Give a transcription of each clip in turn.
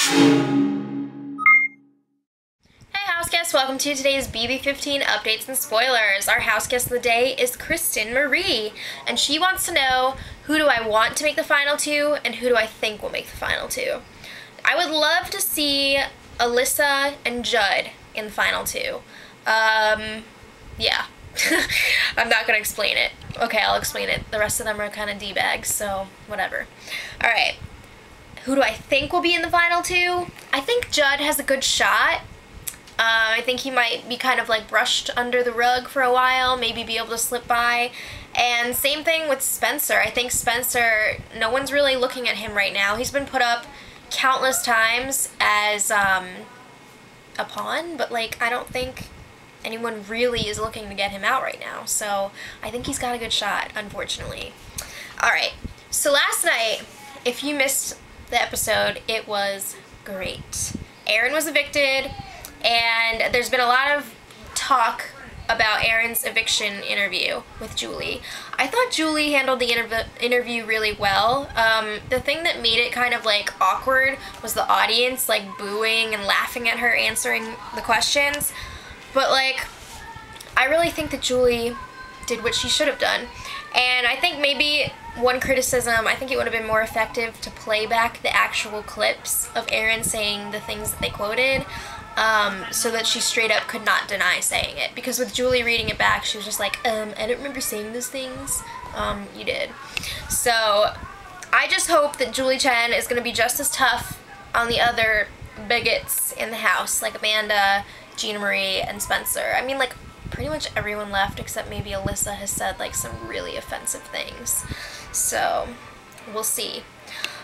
Hey house guests, welcome to today's BB15 updates and spoilers. Our house guest of the day is Kristen Marie, and she wants to know, who do I want to make the final two and who do I think will make the final two? I would love to see Elissa and Judd in the final two. Yeah. I'm not gonna explain it. Okay, I'll explain it. The rest of them are kind of D-bags, so whatever. Alright. Who do I think will be in the final two? I think Judd has a good shot. I think he might be kind of like brushed under the rug for a while, maybe be able to slip by. And same thing with Spencer. I think Spencer, no one's really looking at him right now. He's been put up countless times as a pawn, but like I don't think anyone really is looking to get him out right now, so I think he's got a good shot, unfortunately. Alright, so last night, if you missed the episode, it was great. Aaryn was evicted, and there's been a lot of talk about Aaron's eviction interview with Julie. I thought Julie handled the interview really well. The thing that made it kind of like awkward was the audience like booing and laughing at her answering the questions. But like, I really think that Julie did what she should have done. And I think maybe one criticism, I think it would have been more effective to play back the actual clips of Aaryn saying the things that they quoted, so that she straight up could not deny saying it. Because with Julie reading it back, she was just like, I don't remember saying those things. You did. So I just hope that Julie Chen is going to be just as tough on the other bigots in the house, like Amanda, Gina Marie, and Spencer. I mean, like, pretty much everyone left except maybe Elissa has said, like, some really offensive things. So, we'll see.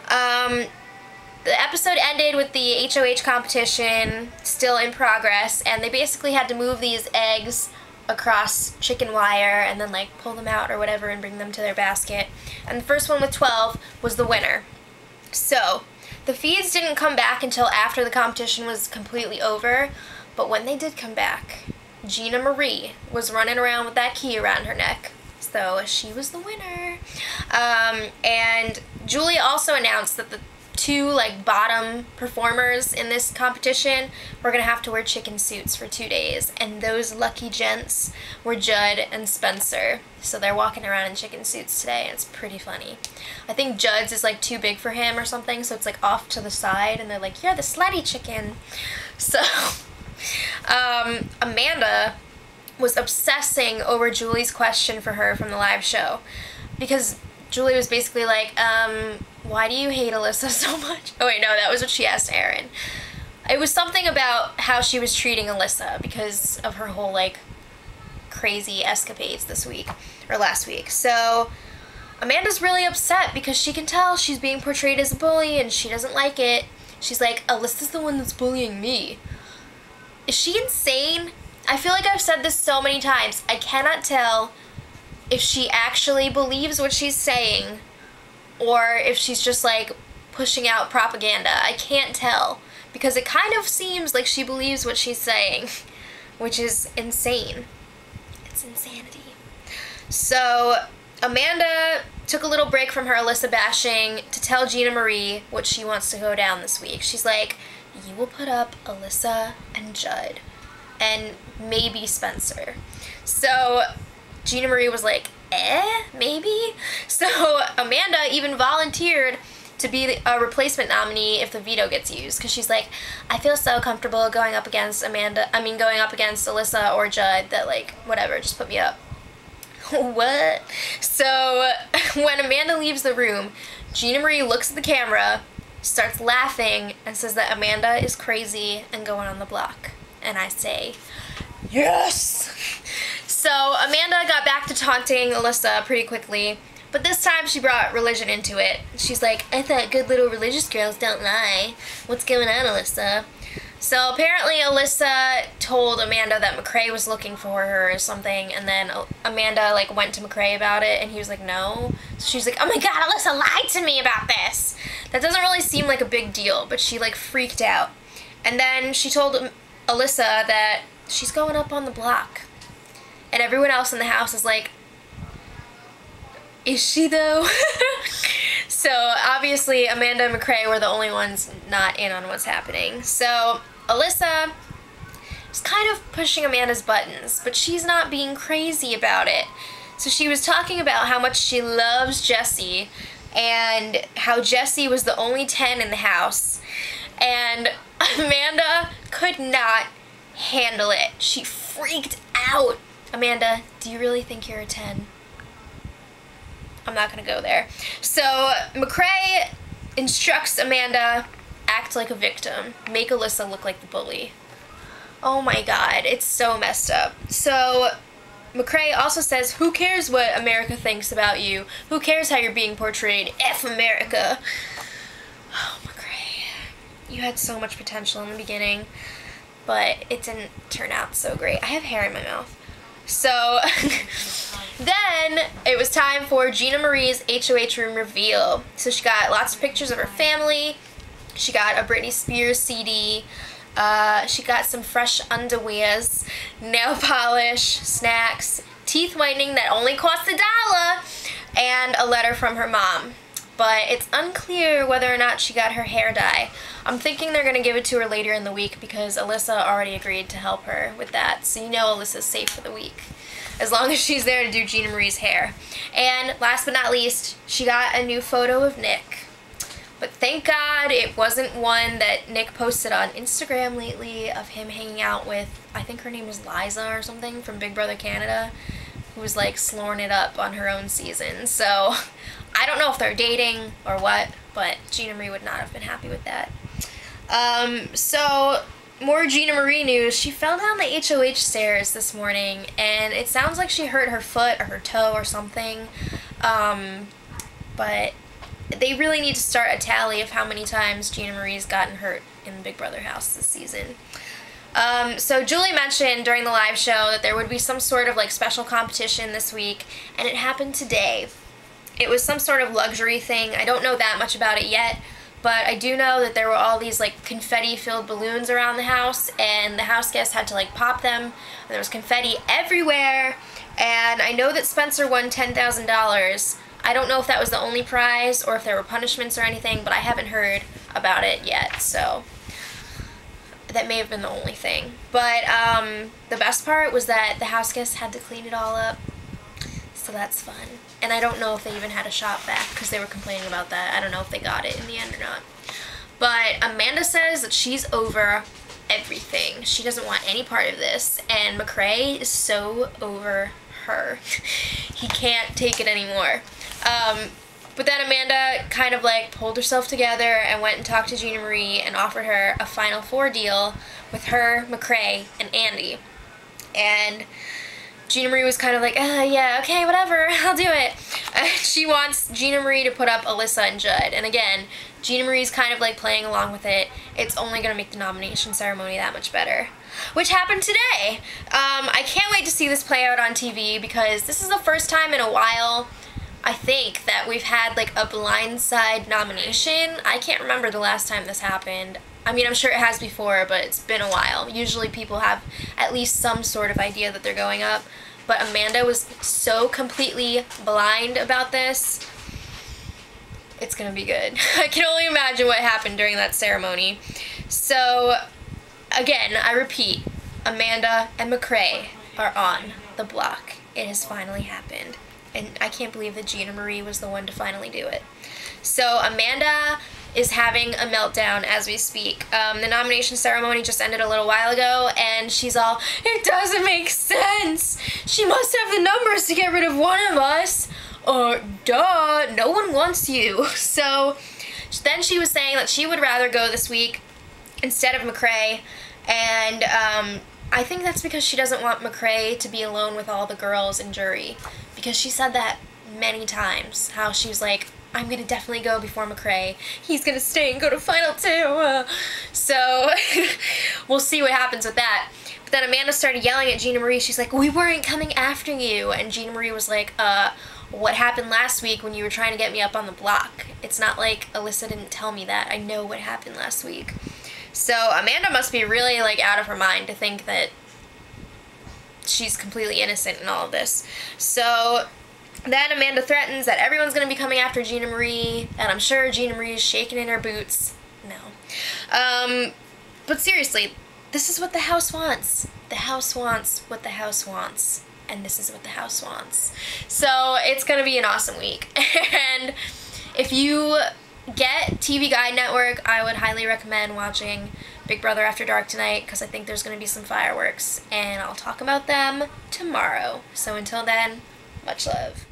The episode ended with the HOH competition still in progress, and they basically had to move these eggs across chicken wire and then, like, pull them out or whatever and bring them to their basket. And the first one with 12 was the winner. So, the feeds didn't come back until after the competition was completely over. But when they did come back, Gina Marie was running around with that key around her neck. So she was the winner. And Julie also announced that the two like bottom performers in this competition were going to have to wear chicken suits for 2 days. And those lucky gents were Judd and Spencer. So they're walking around in chicken suits today, and it's pretty funny. I think Judd's is like too big for him or something, so it's like off to the side, and they're like, you're the slutty chicken. So... Amanda was obsessing over Julie's question for her from the live show, because Julie was basically like, why do you hate Elissa so much? Oh wait, no, that was what she asked Aaryn. It was something about how she was treating Elissa because of her whole like crazy escapades this week or last week. So Amanda's really upset because she can tell she's being portrayed as a bully and she doesn't like it. She's like, Elissa's the one that's bullying me. Is she insane? I feel like I've said this so many times. I cannot tell if she actually believes what she's saying or if she's just like pushing out propaganda. I can't tell because it kind of seems like she believes what she's saying, which is insane. It's insanity. So Amanda took a little break from her Elissa bashing to tell Gina Marie what she wants to go down this week. She's like, you will put up Elissa and Judd and maybe Spencer. So Gina Marie was like, maybe? So Amanda even volunteered to be a replacement nominee if the veto gets used, because she's like, I feel so comfortable going up against Elissa or Judd that like, whatever, just put me up. What? So when Amanda leaves the room, Gina Marie looks at the camera, starts laughing, and says that Amanda is crazy and going on the block. And I say, yes! So Amanda got back to taunting Elissa pretty quickly, but this time she brought religion into it. She's like, I thought good little religious girls don't lie. What's going on, Elissa? So apparently Elissa told Amanda that McCrae was looking for her or something, and then Amanda like went to McCrae about it, and he was like, no. So she's like, oh my god, Elissa lied to me about this. That doesn't really seem like a big deal, but she like freaked out. And then she told Elissa that she's going up on the block. And everyone else in the house is like, is she though? So obviously Amanda and McCrae were the only ones not in on what's happening. So Elissa is kind of pushing Amanda's buttons, but she's not being crazy about it. So she was talking about how much she loves Jesse and how Jesse was the only 10 in the house. And Amanda could not handle it. She freaked out. Amanda, do you really think you're a 10? I'm not going to go there. So McCrae instructs Amanda, act like a victim. Make Elissa look like the bully. Oh my god, it's so messed up. So McCrae also says, who cares what America thinks about you? Who cares how you're being portrayed? F America. Oh, McCrae, you had so much potential in the beginning, but it didn't turn out so great. I have hair in my mouth. So then it was time for Gina Marie's HOH room reveal. So she got lots of pictures of her family. She got a Britney Spears CD. She got some fresh underwears, nail polish, snacks, teeth whitening that only cost $1, and a letter from her mom. But it's unclear whether or not she got her hair dye. I'm thinking they're going to give it to her later in the week because Elissa already agreed to help her with that. So you know Elissa's safe for the week, as long as she's there to do Gina Marie's hair. And last but not least, she got a new photo of Nick. But thank God it wasn't one that Nick posted on Instagram lately of him hanging out with, I think her name was Liza or something from Big Brother Canada, who was like slurring it up on her own season. So I don't know if they're dating or what, but Gina Marie would not have been happy with that. So more Gina Marie news. She fell down the HOH stairs this morning and it sounds like she hurt her foot or her toe or something. But they really need to start a tally of how many times Gina Marie's gotten hurt in the Big Brother house this season. So Julie mentioned during the live show that there would be some sort of like special competition this week, and it happened today. It was some sort of luxury thing. I don't know that much about it yet, but I do know that there were all these like confetti-filled balloons around the house, and the house guests had to like pop them, and there was confetti everywhere, and I know that Spencer won $10,000. I don't know if that was the only prize or if there were punishments or anything, but I haven't heard about it yet, so that may have been the only thing. But the best part was that the house guests had to clean it all up, so that's fun. And I don't know if they even had a shop back because they were complaining about that. I don't know if they got it in the end or not. But Amanda says that she's over everything. She doesn't want any part of this, and McCrae is so over her. He can't take it anymore. But then Amanda kind of like pulled herself together and went and talked to Gina Marie and offered her a Final Four deal with her, McCrae, and Andy. And Gina Marie was kind of like, yeah, okay, whatever, I'll do it. She wants Gina Marie to put up Elissa and Judd. And again, Gina Marie's kind of like playing along with it. It's only going to make the nomination ceremony that much better, which happened today. I can't wait to see this play out on TV because this is the first time in a while, I think, that we've had like a blindside nomination. I can't remember the last time this happened. I mean, I'm sure it has before, but it's been a while. Usually people have at least some sort of idea that they're going up, but Amanda was so completely blind about this. It's gonna be good. I can only imagine what happened during that ceremony. So again, I repeat, Amanda and McCrae are on the block. It has finally happened. And I can't believe that Gina Marie was the one to finally do it. So Amanda is having a meltdown as we speak. The nomination ceremony just ended a little while ago, and she's all, it doesn't make sense. She must have the numbers to get rid of one of us. Duh, no one wants you. So then she was saying that she would rather go this week instead of McCrae, and I think that's because she doesn't want McCrae to be alone with all the girls in jury, because she said that many times, how she's like, I'm gonna definitely go before McCrae. He's gonna stay and go to Final Two. So we'll see what happens with that. But then Amanda started yelling at Gina Marie. She's like, we weren't coming after you. And Gina Marie was like, what happened last week when you were trying to get me up on the block? It's not like Elissa didn't tell me that. I know what happened last week. So Amanda must be really like out of her mind to think that she's completely innocent in all of this. So Then Amanda threatens that everyone's going to be coming after Gina Marie, and I'm sure Gina Marie is shaking in her boots. No. But seriously, this is what the house wants. The house wants what the house wants, and this is what the house wants. So it's going to be an awesome week. And if you get TV Guide Network, I would highly recommend watching Big Brother After Dark tonight, because I think there's going to be some fireworks, and I'll talk about them tomorrow. So until then, much love.